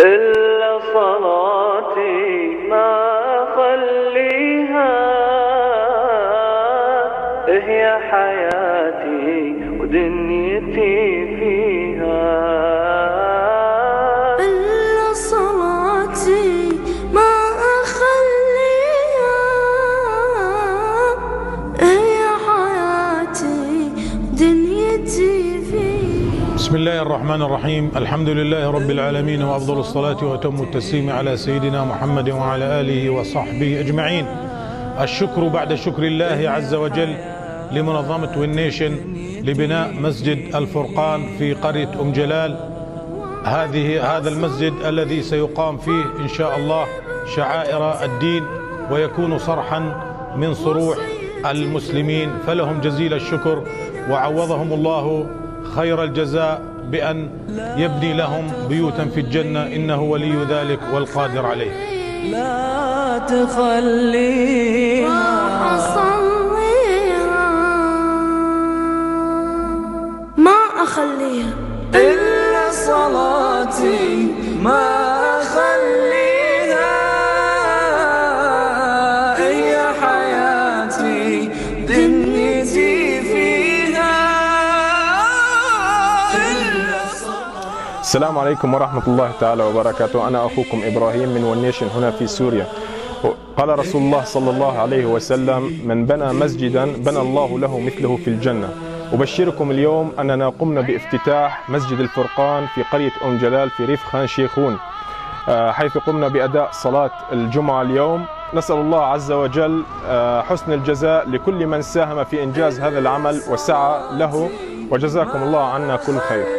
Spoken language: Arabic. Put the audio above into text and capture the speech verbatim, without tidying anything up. إلا صلاتي ما خليها، هي حياتي ودنيتي فيها. إلا صلاتي ما أخليها، هي حياتي ودنيتي فيها. بسم الله الرحمن الرحيم، الحمد لله رب العالمين، وأفضل الصلاة وأتم التسليم على سيدنا محمد وعلى آله وصحبه أجمعين. الشكر بعد شكر الله عز وجل لمنظمة ون نيشن لبناء مسجد الفرقان في قرية أم جلال. هذه هذا المسجد الذي سيقام فيه إن شاء الله شعائر الدين، ويكون صرحا من صروح المسلمين، فلهم جزيل الشكر، وعوضهم الله خير الجزاء بأن يبني لهم بيوتا في الجنة، إنه ولي ذلك والقادر عليه. لا تخليها، إلا صلاتي ما أخليها، هي حياتي دنيتي فيها. السلام عليكم ورحمة الله تعالى وبركاته، أنا أخوكم إبراهيم من ون نيشن هنا في سوريا. قال رسول الله صلى الله عليه وسلم: من بنى مسجدا بنى الله له مثله في الجنة. أبشركم اليوم أننا قمنا بافتتاح مسجد الفرقان في قرية أم جلال في ريف خان شيخون، حيث قمنا بأداء صلاة الجمعة اليوم. نسأل الله عز وجل حسن الجزاء لكل من ساهم في إنجاز هذا العمل وسعى له، وجزاكم الله عنا كل خير.